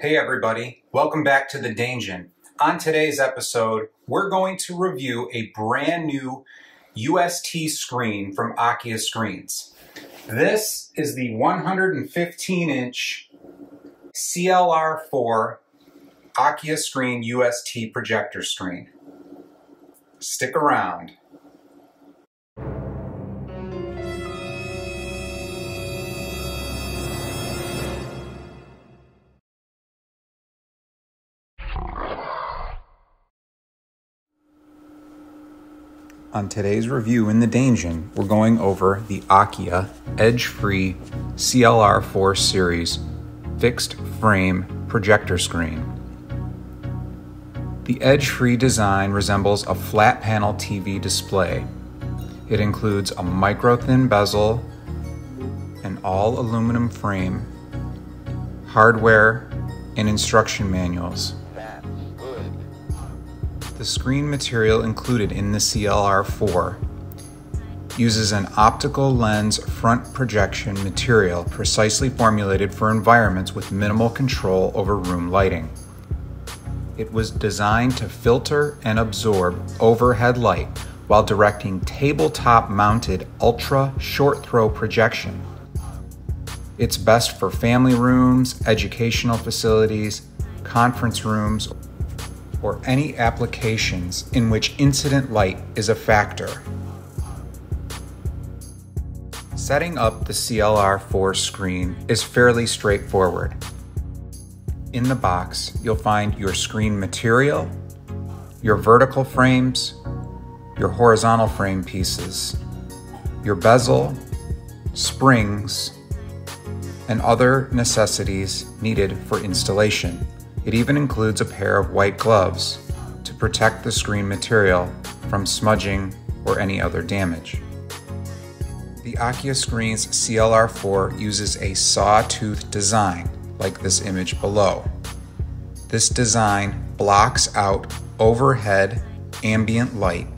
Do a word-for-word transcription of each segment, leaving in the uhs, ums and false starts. Hey everybody, welcome back to The Daingeon. On today's episode, we're going to review a brand new U S T screen from Akia Screens. This is the one hundred fifteen inch C L R four Akia Screen U S T projector screen. Stick around. On today's review in The Daingeon, we're going over the Akia Edge-Free C L R four Series Fixed Frame Projector Screen. The Edge-Free design resembles a flat panel T V display. It includes a micro-thin bezel, an all-aluminum frame, hardware, and instruction manuals. The screen material included in the C L R four uses an optical lens front projection material precisely formulated for environments with minimal control over room lighting. It was designed to filter and absorb overhead light while directing tabletop-mounted ultra short-throw projection. It's best for family rooms, educational facilities, conference rooms, or any applications in which incident light is a factor. Setting up the C L R four screen is fairly straightforward. In the box, you'll find your screen material, your vertical frames, your horizontal frame pieces, your bezel, springs, and other necessities needed for installation. It even includes a pair of white gloves to protect the screen material from smudging or any other damage. The Akia Screens C L R four uses a sawtooth design, like this image below. This design blocks out overhead ambient light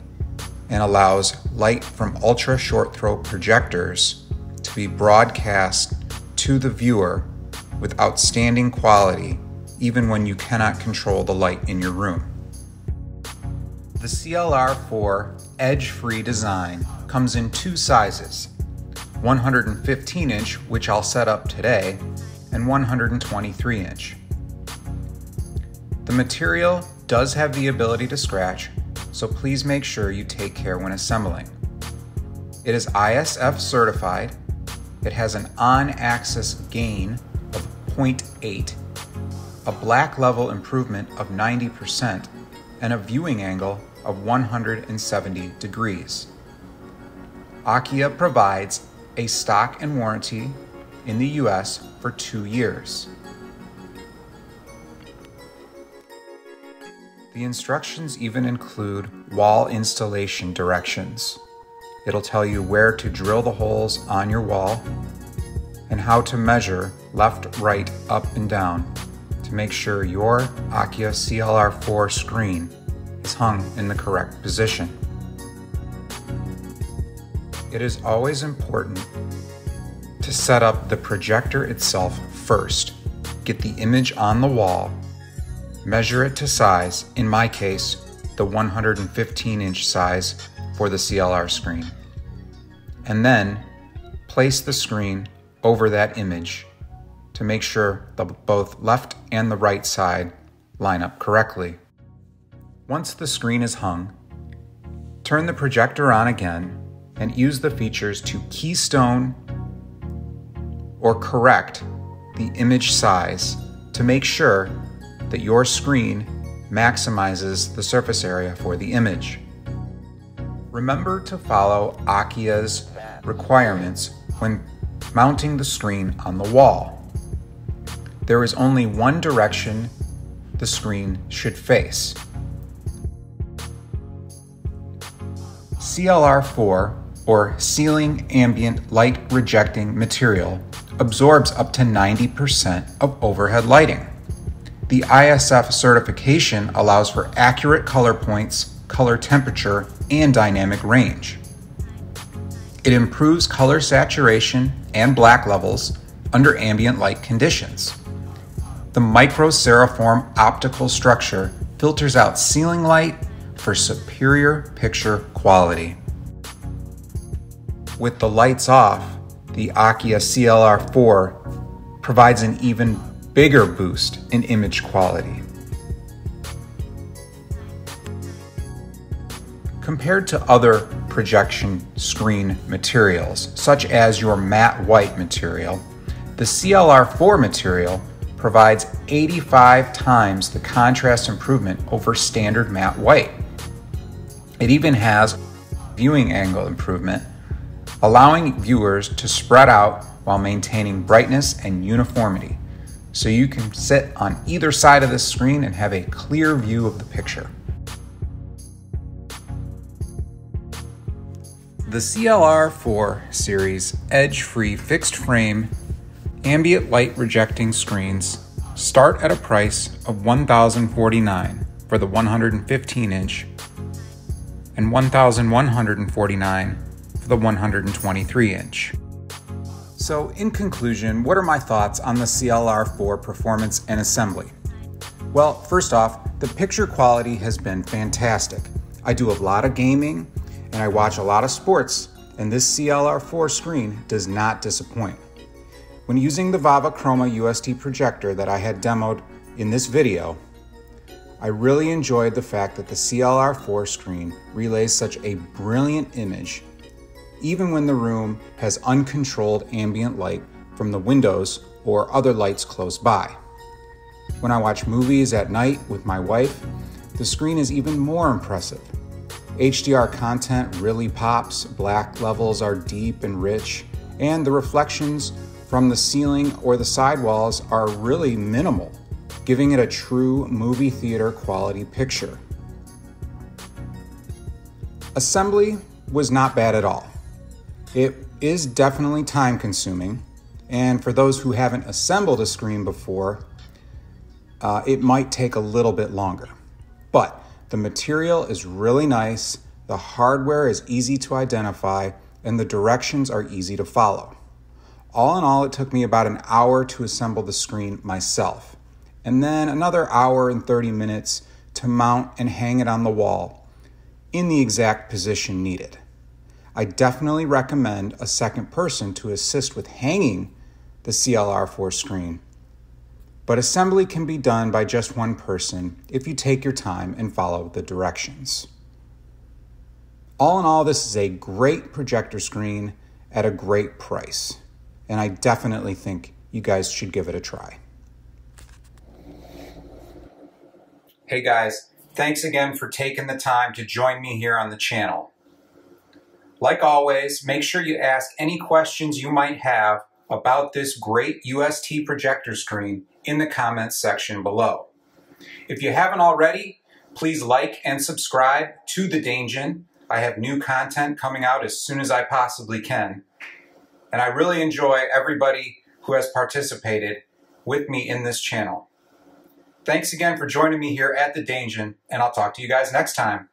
and allows light from ultra short throw projectors to be broadcast to the viewer with outstanding quality, even when you cannot control the light in your room. The C L R four edge-free design comes in two sizes, one hundred fifteen inch, which I'll set up today, and one hundred twenty-three inch. The material does have the ability to scratch, so please make sure you take care when assembling. It is I S F certified. It has an on-axis gain of zero point eight, a black level improvement of ninety percent, and a viewing angle of one hundred seventy degrees. Akia provides a stock and warranty in the U S for two years. The instructions even include wall installation directions. It'll tell you where to drill the holes on your wall and how to measure left, right, up, and down to make sure your Akia C L R four screen is hung in the correct position. It is always important to set up the projector itself first. Get the image on the wall, measure it to size, in my case, the one hundred fifteen inch size for the C L R screen, and then place the screen over that image to make sure the both left and the right side line up correctly. Once the screen is hung, turn the projector on again and use the features to keystone or correct the image size to make sure that your screen maximizes the surface area for the image. Remember to follow Akia's requirements when mounting the screen on the wall. There is only one direction the screen should face. C L R four, or ceiling ambient light rejecting material, absorbs up to ninety percent of overhead lighting. The I S F certification allows for accurate color points, color temperature, and dynamic range. It improves color saturation and black levels under ambient light conditions. The microceriform optical structure filters out ceiling light for superior picture quality. With the lights off, the Akia C L R four provides an even bigger boost in image quality. Compared to other projection screen materials, such as your matte white material, the C L R four material provides eighty-five times the contrast improvement over standard matte white. It even has viewing angle improvement, allowing viewers to spread out while maintaining brightness and uniformity, so you can sit on either side of the screen and have a clear view of the picture. The C L R four series edge-free fixed frame ambient light rejecting screens start at a price of one thousand forty-nine dollars for the one hundred fifteen inch and one thousand one hundred forty-nine dollars for the one hundred twenty-three inch. So in conclusion, what are my thoughts on the C L R four performance and assembly? Well, first off, the picture quality has been fantastic. I do a lot of gaming and I watch a lot of sports, and this C L R four screen does not disappoint. When using the Vava Chroma U S D projector that I had demoed in this video, I really enjoyed the fact that the C L R four screen relays such a brilliant image, even when the room has uncontrolled ambient light from the windows or other lights close by. When I watch movies at night with my wife, the screen is even more impressive. H D R content really pops, black levels are deep and rich, and the reflections from the ceiling or the sidewalls are really minimal, giving it a true movie theater quality picture. Assembly was not bad at all. It is definitely time consuming, and for those who haven't assembled a screen before, uh, it might take a little bit longer. But the material is really nice, the hardware is easy to identify, and the directions are easy to follow. All in all, it took me about an hour to assemble the screen myself, and then another hour and thirty minutes to mount and hang it on the wall in the exact position needed. I definitely recommend a second person to assist with hanging the C L R four screen. But assembly can be done by just one person if you take your time and follow the directions. All in all, this is a great projector screen at a great price, and I definitely think you guys should give it a try. Hey guys, thanks again for taking the time to join me here on the channel. Like always, make sure you ask any questions you might have about this great U S T projector screen in the comments section below. If you haven't already, please like and subscribe to The Daingeon. I have new content coming out as soon as I possibly can. And I really enjoy everybody who has participated with me in this channel. Thanks again for joining me here at The Daingeon, and I'll talk to you guys next time.